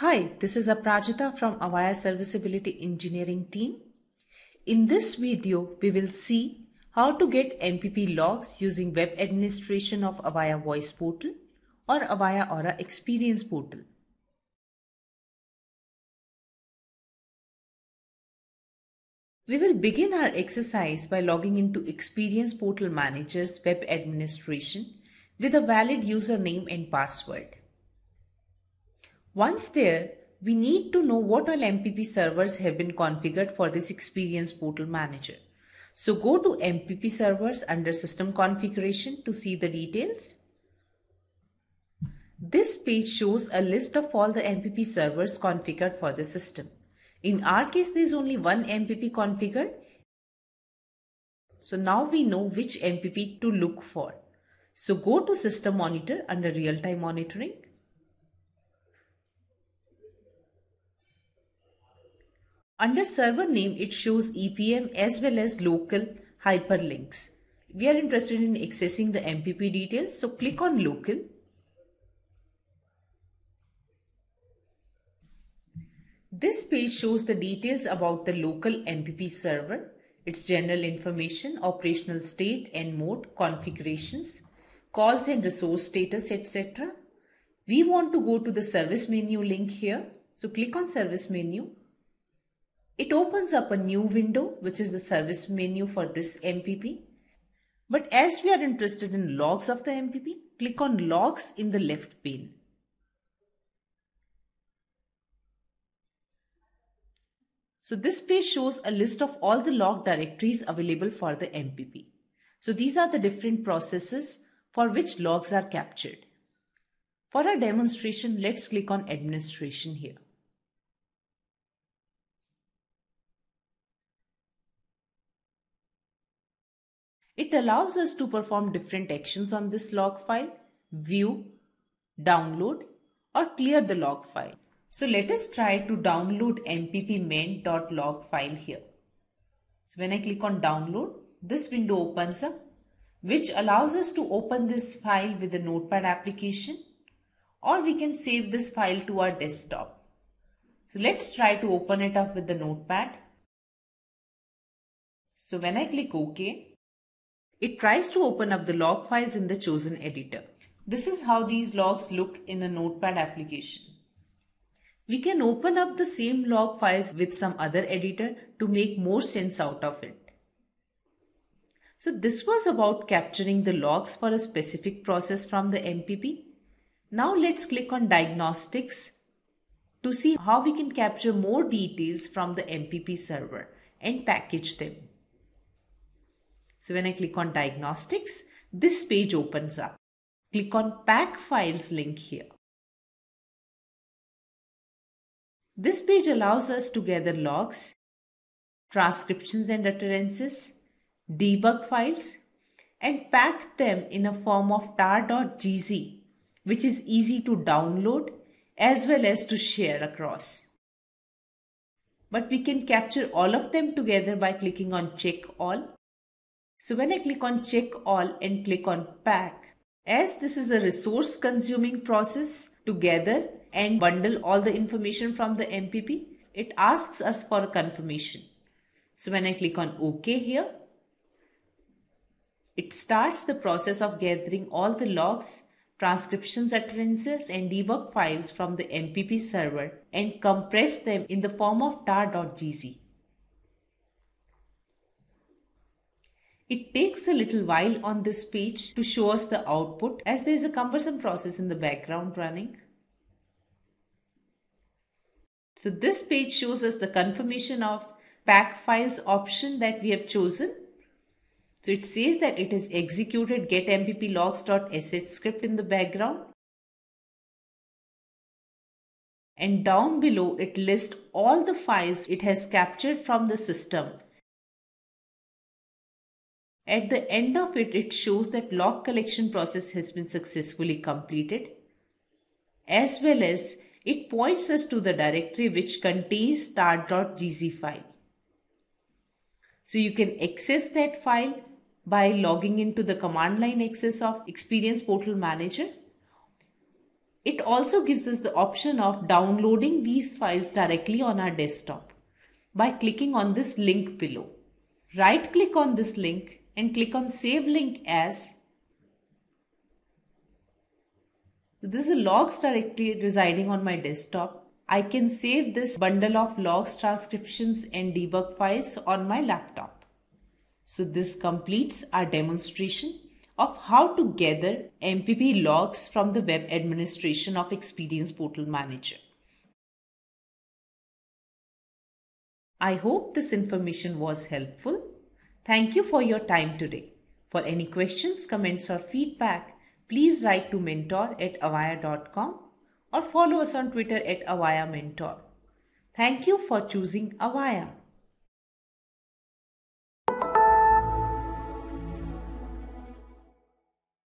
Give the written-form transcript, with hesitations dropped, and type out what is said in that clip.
Hi, this is Aprajita from Avaya Serviceability Engineering team. In this video, we will see how to get MPP logs using web administration of Avaya Voice Portal or Avaya Aura Experience Portal. We will begin our exercise by logging into Experience Portal Manager's web administration with a valid username and password. Once there, we need to know what all MPP servers have been configured for this Experience Portal Manager. So go to MPP servers under System Configuration to see the details. This page shows a list of all the MPP servers configured for the system. In our case, there is only one MPP configured. So now we know which MPP to look for. So go to System Monitor under Real-Time Monitoring. Under server name, it shows EPM as well as local hyperlinks. We are interested in accessing the MPP details, so click on local. This page shows the details about the local MPP server, its general information, operational state and mode, configurations, calls and resource status, etc. We want to go to the service menu link here, so click on service menu. It opens up a new window, which is the service menu for this MPP. But as we are interested in logs of the MPP, click on logs in the left pane. So this page shows a list of all the log directories available for the MPP. So these are the different processes for which logs are captured. For our demonstration, let's click on administration here. It allows us to perform different actions on this log file, view, download, or clear the log file. So let us try to download mppmain.log file here. So when I click on download, this window opens up, which allows us to open this file with the Notepad application, or we can save this file to our desktop. So let's try to open it up with the Notepad. So when I click OK, it tries to open up the log files in the chosen editor. This is how these logs look in a Notepad application. We can open up the same log files with some other editor to make more sense out of it. So this was about capturing the logs for a specific process from the MPP. Now let's click on Diagnostics to see how we can capture more details from the MPP server and package them. So when I click on Diagnostics, this page opens up. Click on Pack Files link here. This page allows us to gather logs, transcriptions and utterances, debug files, and pack them in a form of tar.gz, which is easy to download as well as to share across. But we can capture all of them together by clicking on Check All. So when I click on Check All and click on Pack, as this is a resource consuming process to gather and bundle all the information from the MPP, it asks us for a confirmation. So when I click on OK here, it starts the process of gathering all the logs, transcriptions, utterances and debug files from the MPP server and compress them in the form of tar.gz. It takes a little while on this page to show us the output as there is a cumbersome process in the background running. So this page shows us the confirmation of pack files option that we have chosen. So it says that it has executed getmpplogs.sh script in the background. And down below it lists all the files it has captured from the system. At the end of it, it shows that log collection process has been successfully completed, as well as it points us to the directory which contains tar.gz file. So you can access that file by logging into the command line access of Experience Portal Manager. It also gives us the option of downloading these files directly on our desktop by clicking on this link below. Right click on this link and click on Save Link As. This is the logs directly residing on my desktop. I can save this bundle of logs, transcriptions and debug files on my laptop. So this completes our demonstration of how to gather MPP logs from the web administration of Experience Portal Manager. I hope this information was helpful. Thank you for your time today. For any questions, comments or feedback, please write to mentor@avaya.com or follow us on Twitter @Avaya Mentor. Thank you for choosing Avaya.